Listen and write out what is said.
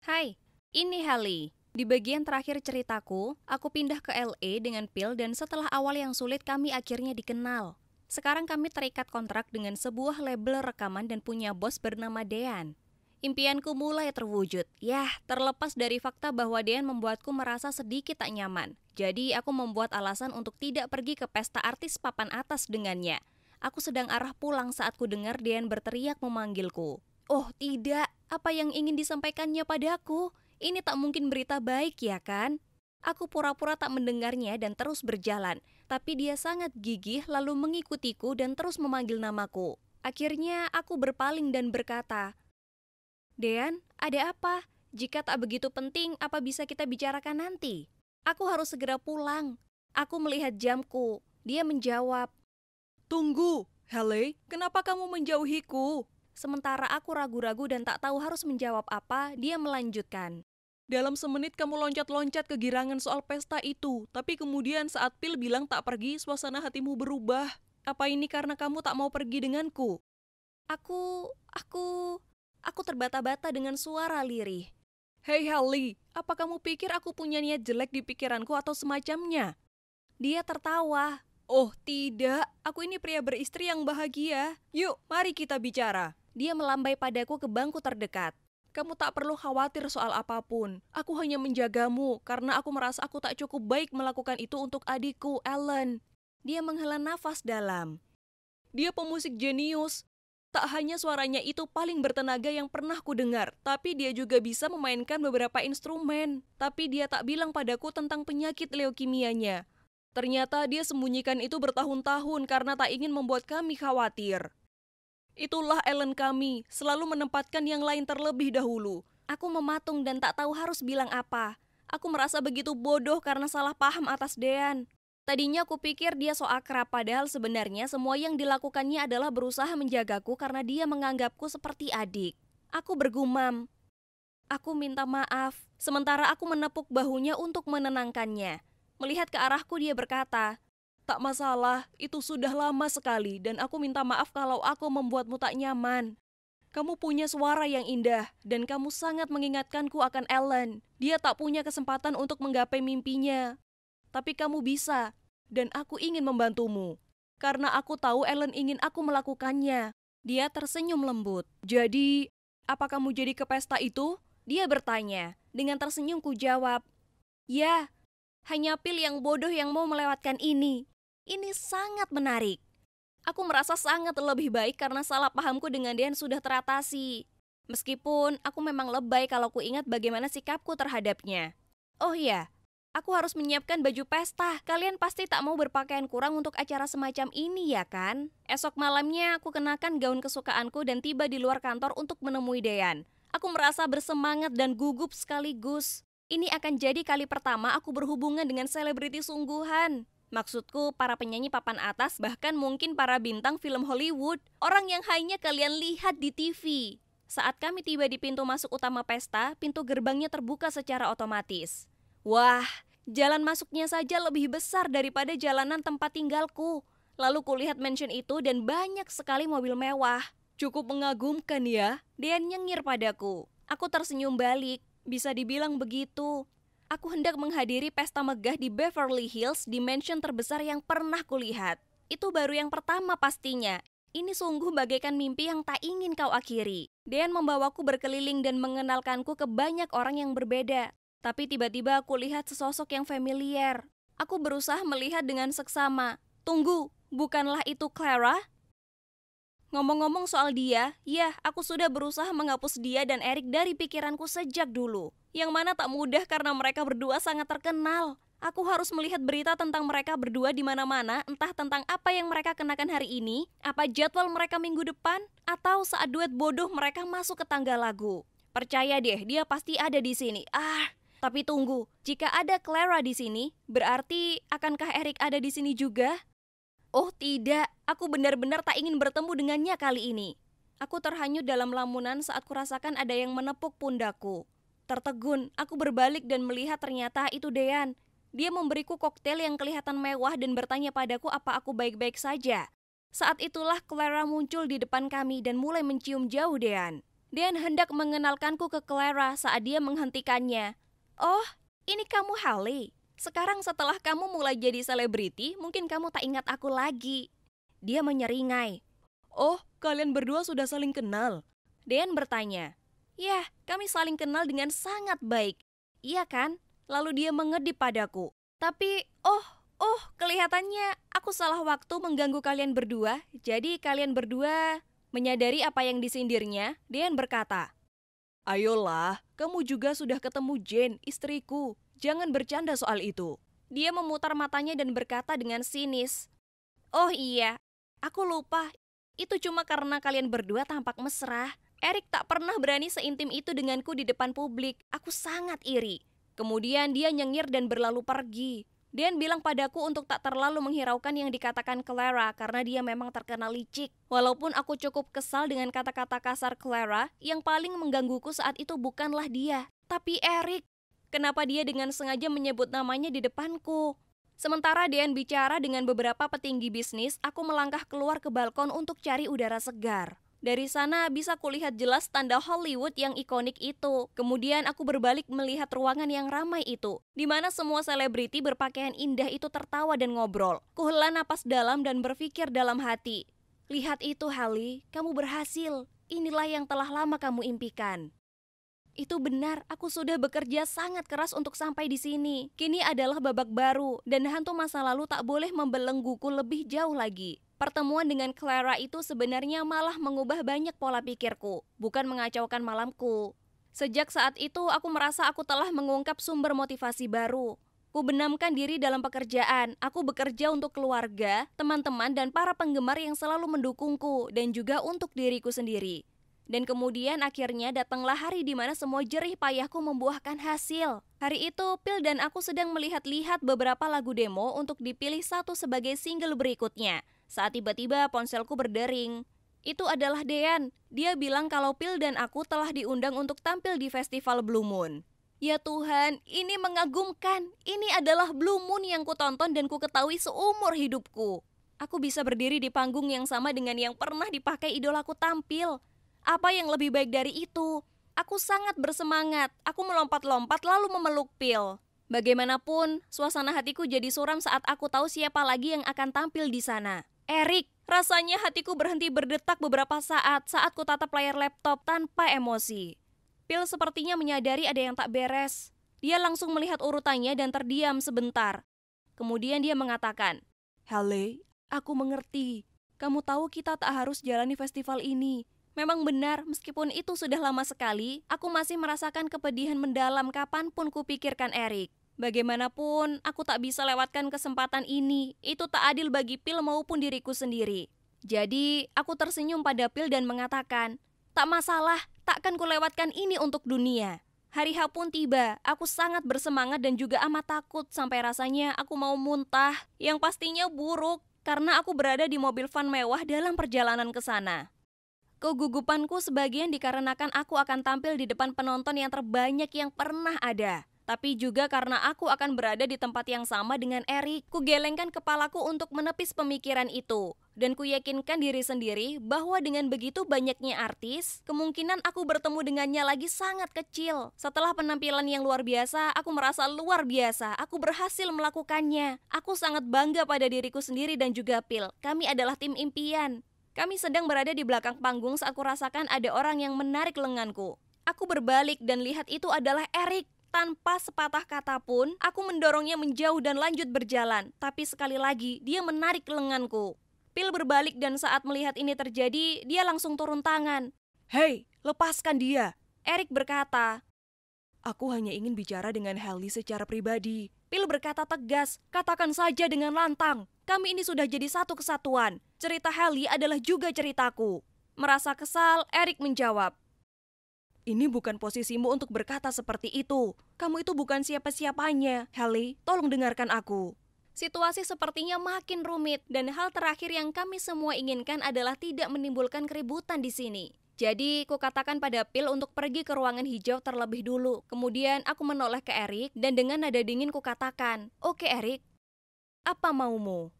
Hai, ini Hallie. Di bagian terakhir ceritaku, aku pindah ke LA dengan Phil dan setelah awal yang sulit kami akhirnya dikenal. Sekarang kami terikat kontrak dengan sebuah label rekaman dan punya bos bernama Deanne. Impianku mulai terwujud. Yah, terlepas dari fakta bahwa Deanne membuatku merasa sedikit tak nyaman. Jadi aku membuat alasan untuk tidak pergi ke pesta artis papan atas dengannya. Aku sedang arah pulang saat ku dengar Deanne berteriak memanggilku. Oh tidak, apa yang ingin disampaikannya padaku? Ini tak mungkin berita baik, ya kan? Aku pura-pura tak mendengarnya dan terus berjalan. Tapi dia sangat gigih lalu mengikutiku dan terus memanggil namaku. Akhirnya aku berpaling dan berkata, Deanne, ada apa? Jika tak begitu penting, apa bisa kita bicarakan nanti? Aku harus segera pulang. Aku melihat jamku. Dia menjawab, Tunggu, Hallie, kenapa kamu menjauhiku? Sementara aku ragu-ragu dan tak tahu harus menjawab apa, dia melanjutkan. Dalam semenit kamu loncat-loncat kegirangan soal pesta itu, tapi kemudian saat Phil bilang tak pergi, suasana hatimu berubah. Apa ini karena kamu tak mau pergi denganku? Aku terbata-bata dengan suara lirih. Hei Hallie, apa kamu pikir aku punya niat jelek di pikiranku atau semacamnya? Dia tertawa. Oh tidak, aku ini pria beristri yang bahagia. Yuk, mari kita bicara. Dia melambai padaku ke bangku terdekat. Kamu tak perlu khawatir soal apapun. Aku hanya menjagamu karena aku merasa aku tak cukup baik melakukan itu untuk adikku, Ellen. Dia menghela nafas dalam. Dia pemusik jenius. Tak hanya suaranya itu paling bertenaga yang pernah kudengar, tapi dia juga bisa memainkan beberapa instrumen. Tapi dia tak bilang padaku tentang penyakit leukemianya. Ternyata dia sembunyikan itu bertahun-tahun karena tak ingin membuat kami khawatir. Itulah Ellen kami, selalu menempatkan yang lain terlebih dahulu. Aku mematung dan tak tahu harus bilang apa. Aku merasa begitu bodoh karena salah paham atas Deanne. Tadinya aku pikir dia so akrab, padahal sebenarnya semua yang dilakukannya adalah berusaha menjagaku karena dia menganggapku seperti adik. Aku bergumam. Aku minta maaf, sementara aku menepuk bahunya untuk menenangkannya. Melihat ke arahku dia berkata, Tak masalah, itu sudah lama sekali dan aku minta maaf kalau aku membuatmu tak nyaman. Kamu punya suara yang indah dan kamu sangat mengingatkanku akan Ellen. Dia tak punya kesempatan untuk menggapai mimpinya. Tapi kamu bisa dan aku ingin membantumu. Karena aku tahu Ellen ingin aku melakukannya. Dia tersenyum lembut. Jadi, apa kamu jadi ke pesta itu? Dia bertanya. Dengan tersenyum ku jawab, Ya, hanya Phil yang bodoh yang mau melewatkan ini. Ini sangat menarik. Aku merasa sangat lebih baik karena salah pahamku dengan Deanne sudah teratasi. Meskipun aku memang lebay kalau ku ingat bagaimana sikapku terhadapnya. Oh iya, aku harus menyiapkan baju pesta. Kalian pasti tak mau berpakaian kurang untuk acara semacam ini ya kan? Esok malamnya aku kenakan gaun kesukaanku dan tiba di luar kantor untuk menemui Deanne. Aku merasa bersemangat dan gugup sekaligus. Ini akan jadi kali pertama aku berhubungan dengan selebriti sungguhan. Maksudku, para penyanyi papan atas, bahkan mungkin para bintang film Hollywood, orang yang hanya kalian lihat di TV. Saat kami tiba di pintu masuk utama pesta, pintu gerbangnya terbuka secara otomatis. Wah, jalan masuknya saja lebih besar daripada jalanan tempat tinggalku. Lalu kulihat mansion itu dan banyak sekali mobil mewah. Cukup mengagumkan ya, Deanne nyengir padaku. Aku tersenyum balik, bisa dibilang begitu. Aku hendak menghadiri pesta megah di Beverly Hills di mansion terbesar yang pernah kulihat. Itu baru yang pertama pastinya. Ini sungguh bagaikan mimpi yang tak ingin kau akhiri. Deanne membawaku berkeliling dan mengenalkanku ke banyak orang yang berbeda. Tapi tiba-tiba aku lihat sesosok yang familiar. Aku berusaha melihat dengan seksama. Tunggu, bukanlah itu Clara? Ngomong-ngomong soal dia, ya aku sudah berusaha menghapus dia dan Erik dari pikiranku sejak dulu. Yang mana tak mudah karena mereka berdua sangat terkenal. Aku harus melihat berita tentang mereka berdua di mana-mana, entah tentang apa yang mereka kenakan hari ini, apa jadwal mereka minggu depan, atau saat duet bodoh mereka masuk ke tangga lagu. Percaya deh, dia pasti ada di sini. Tapi tunggu, jika ada Clara di sini, berarti akankah Erik ada di sini juga? Oh tidak, aku benar-benar tak ingin bertemu dengannya kali ini. Aku terhanyut dalam lamunan saat kurasakan ada yang menepuk pundaku. Tertegun, aku berbalik dan melihat ternyata itu Deanne. Dia memberiku koktail yang kelihatan mewah dan bertanya padaku apa aku baik-baik saja. Saat itulah Clara muncul di depan kami dan mulai mencium jauh Deanne. Deanne hendak mengenalkanku ke Clara saat dia menghentikannya. Oh, ini kamu Hallie. Sekarang setelah kamu mulai jadi selebriti, mungkin kamu tak ingat aku lagi. Dia menyeringai. Oh, kalian berdua sudah saling kenal? Deanne bertanya. Ya, kami saling kenal dengan sangat baik. Iya kan? Lalu dia mengedip padaku. Tapi, kelihatannya aku salah waktu mengganggu kalian berdua. Jadi kalian berdua... Menyadari apa yang disindirnya, Deanne berkata, "Ayolah, kamu juga sudah ketemu Jane, istriku. Jangan bercanda soal itu." Dia memutar matanya dan berkata dengan sinis, "Oh iya, aku lupa. Itu cuma karena kalian berdua tampak mesra. Erik tak pernah berani seintim itu denganku di depan publik. Aku sangat iri." Kemudian dia nyengir dan berlalu pergi. Deanne bilang padaku untuk tak terlalu menghiraukan yang dikatakan Clara karena dia memang terkenal licik. Walaupun aku cukup kesal dengan kata-kata kasar Clara, yang paling menggangguku saat itu bukanlah dia, tapi Erik. Kenapa dia dengan sengaja menyebut namanya di depanku? Sementara Deanne bicara dengan beberapa petinggi bisnis, aku melangkah keluar ke balkon untuk cari udara segar. Dari sana bisa kulihat jelas tanda Hollywood yang ikonik itu. Kemudian aku berbalik melihat ruangan yang ramai itu, di mana semua selebriti berpakaian indah itu tertawa dan ngobrol. Kuhela napas dalam dan berpikir dalam hati. Lihat itu Hallie, kamu berhasil. Inilah yang telah lama kamu impikan. Itu benar, aku sudah bekerja sangat keras untuk sampai di sini. Kini adalah babak baru dan hantu masa lalu tak boleh membelengguku lebih jauh lagi. Pertemuan dengan Clara itu sebenarnya malah mengubah banyak pola pikirku, bukan mengacaukan malamku. Sejak saat itu, aku merasa aku telah mengungkap sumber motivasi baru. Ku benamkan diri dalam pekerjaan. Aku bekerja untuk keluarga, teman-teman, dan para penggemar yang selalu mendukungku, dan juga untuk diriku sendiri. Dan kemudian akhirnya datanglah hari di mana semua jerih payahku membuahkan hasil. Hari itu, Phil dan aku sedang melihat-lihat beberapa lagu demo untuk dipilih satu sebagai single berikutnya. Saat tiba-tiba ponselku berdering. Itu adalah Deanne. Dia bilang kalau Phil dan aku telah diundang untuk tampil di festival Blue Moon. Ya Tuhan, ini mengagumkan. Ini adalah Blue Moon yang kutonton dan ku ketahui seumur hidupku. Aku bisa berdiri di panggung yang sama dengan yang pernah dipakai idolaku tampil. Apa yang lebih baik dari itu? Aku sangat bersemangat. Aku melompat-lompat lalu memeluk Phil. Bagaimanapun, suasana hatiku jadi suram saat aku tahu siapa lagi yang akan tampil di sana. Erik, rasanya hatiku berhenti berdetak beberapa saat ku tatap layar laptop tanpa emosi. Phil sepertinya menyadari ada yang tak beres. Dia langsung melihat urutannya dan terdiam sebentar. Kemudian dia mengatakan, "Hallie, aku mengerti. Kamu tahu kita tak harus jalani festival ini. Memang benar, meskipun itu sudah lama sekali, aku masih merasakan kepedihan mendalam kapanpun kupikirkan Erik. Bagaimanapun, aku tak bisa lewatkan kesempatan ini. Itu tak adil bagi Phil maupun diriku sendiri." Jadi, aku tersenyum pada Phil dan mengatakan, "Tak masalah, takkan kulewatkan ini untuk dunia." Hari H pun tiba, aku sangat bersemangat dan juga amat takut sampai rasanya aku mau muntah, yang pastinya buruk, karena aku berada di mobil van mewah dalam perjalanan ke sana. Kegugupanku sebagian dikarenakan aku akan tampil di depan penonton yang terbanyak yang pernah ada. Tapi juga karena aku akan berada di tempat yang sama dengan Erik. Ku gelengkan kepalaku untuk menepis pemikiran itu. Dan ku yakinkan diri sendiri bahwa dengan begitu banyaknya artis, kemungkinan aku bertemu dengannya lagi sangat kecil. Setelah penampilan yang luar biasa, aku merasa luar biasa. Aku berhasil melakukannya. Aku sangat bangga pada diriku sendiri dan juga Phil. Kami adalah tim impian. Kami sedang berada di belakang panggung saat ku rasakan ada orang yang menarik lenganku. Aku berbalik dan lihat itu adalah Erik. Tanpa sepatah kata pun, aku mendorongnya menjauh dan lanjut berjalan. Tapi sekali lagi, dia menarik lenganku. Phil berbalik dan saat melihat ini terjadi, dia langsung turun tangan. "Hei, lepaskan dia," Erik berkata. "Aku hanya ingin bicara dengan Hallie secara pribadi," Phil berkata tegas. "Katakan saja dengan lantang, kami ini sudah jadi satu kesatuan. Cerita Hallie adalah juga ceritaku." Merasa kesal, Erik menjawab, "Ini bukan posisimu untuk berkata seperti itu. Kamu itu bukan siapa-siapanya. Hallie, tolong dengarkan aku." Situasi sepertinya makin rumit, dan hal terakhir yang kami semua inginkan adalah tidak menimbulkan keributan di sini. Jadi, ku katakan pada Phil untuk pergi ke ruangan hijau terlebih dulu. Kemudian, aku menoleh ke Erik, dan dengan nada dingin ku katakan, "Oke Erik, apa maumu?"